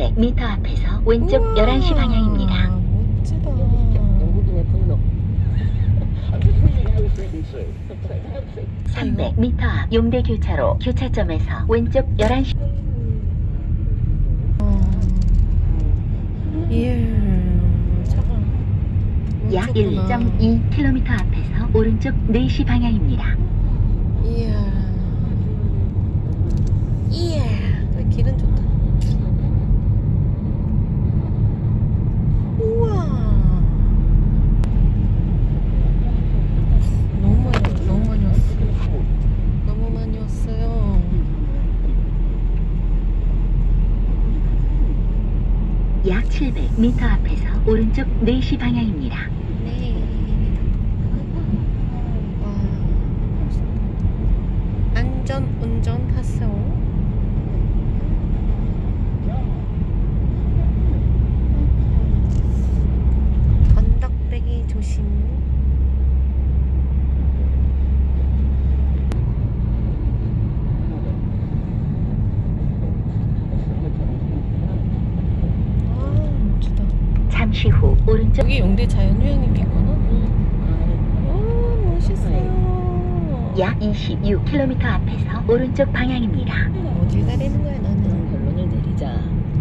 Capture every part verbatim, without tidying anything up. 삼백 미터 앞에서 왼쪽 우와, 열한 시 방향입니다. 멋지다. 삼백 미터 앞 용대 교차로 교차점에서 왼쪽 열한 시. 약 일 점 이 킬로미터 앞에서 오른쪽 네 시 방향입니다. 이야. 이야. 길은 좋다. 우와. 너무 많이, 너무 많이 왔어요. 너무 많이 왔어요. 약 칠백 미터 앞에서 오른쪽 네 시 방향입니다. 운전 파서 언덕배기 조심. 아, 멋지다. 잠시 후 오른쪽. 여기 용대 자연휴양림이구나. 응. 오, 멋있어요. 약 이십육 킬로미터 앞에서 오른쪽 방향입니다. 어딜 가려는 거야 나는? 결론을 내리자.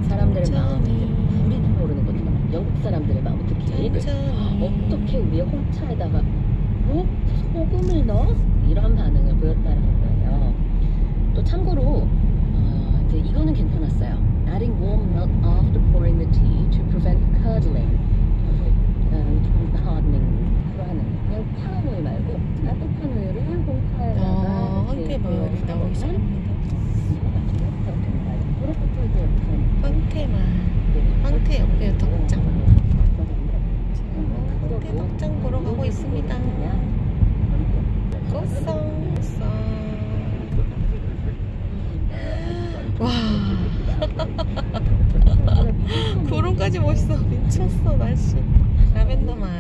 사람들의 마음이 우리는 모르는 거지만 영국 사람들의 마음은 특히 어떻게 우리의 홍차에다가 뭐? 소금을 넣어? 이런 반응을 보였다는 거예요. 또 참고로 어, 이제 이거는 괜찮았어요. Adding warm milk after pouring the tea to prevent curdling. 음, hardening. 그냥 파란 우유 말고 따뜻한 우유를 공파에다가 함께 마을이 나오기 시작합니다. 황태만 황태 옆에 덕장 지금 황태 덕장 보러 가고 있습니다. 고성 고성 와 구름까지 멋있어. 미쳤어 날씨. 라벤더 말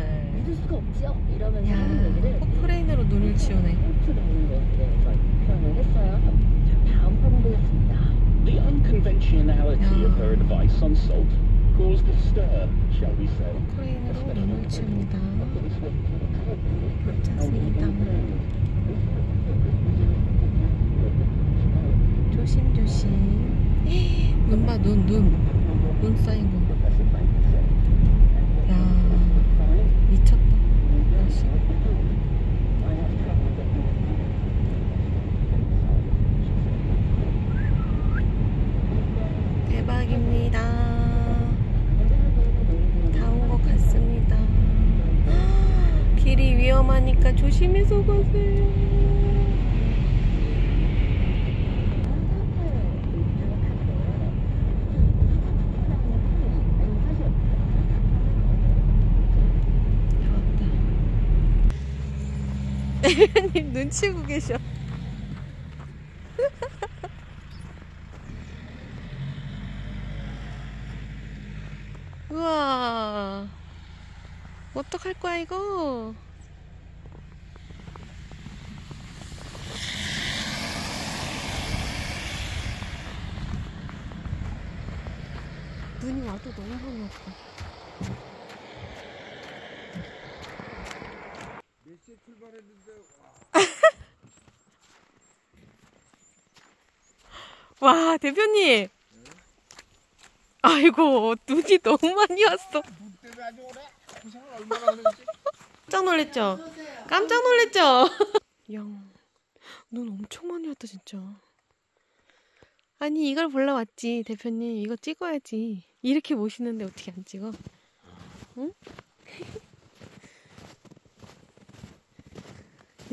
수가 없죠? 이러면서 하는 얘기를 포크레인으로 눈을 지우네. 표현을 했어요. 다음 화면 보겠습니다. The unconventionality of her advice on salt caused a stir, shall we say? 포크레인으로 눈을 지웁니다. 자세히 담을 조심조심. 눈 봐, 눈, 눈. 눈 쌓인 거. 미쳤다. 날씨. 대박입니다. 다 온 것 같습니다. 길이 위험하니까 조심해서 가세요. 대리님 눈치고 계셔. 우와, 어떡할 거야 이거? 눈이 와도 너무 많이 왔어. 와 대표님 네? 아이고 눈이 너무 많이 왔어. 눈 때문에 아주 오래 고생을 얼마나 하는지. 깜짝 놀랬죠? 깜짝 놀랬죠? 영, 눈 엄청 많이 왔다 진짜. 아니 이걸 보러 왔지 대표님. 이거 찍어야지. 이렇게 멋있는데 어떻게 안 찍어? 응?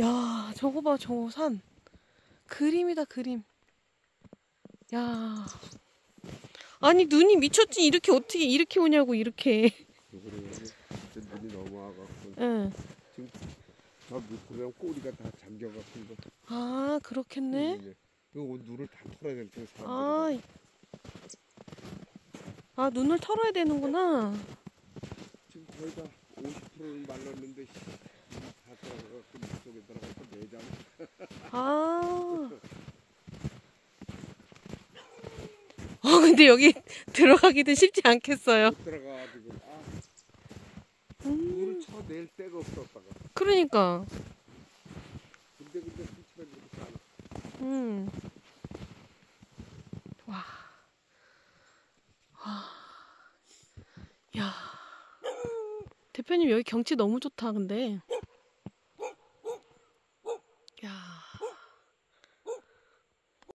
야 저거 봐 저거 산 그림이다 그림. 야 아니 눈이 미쳤지. 이렇게 어떻게 이렇게 오냐고 이렇게. 눈이 너무 와갖고 응. 지금 다 물고기랑 꼬리가 다 잠겨갖고. 아 그렇겠네. 이거 눈을 다 털어야 될 텐데. 아, 아 눈을 털어야 되는구나. 지금 거의 다 오십 퍼센트는 말랐는데. 아. 어, 근데 여기 들어가기도 쉽지 않겠어요. 들어가가지고. 아. 물을 쳐낼 데가 없어, 오빠가. 그러니까. 근데 근데 훔치면 이렇게 안 와. 음. 와. 아. 야. 대표님 여기 경치 너무 좋다, 근데.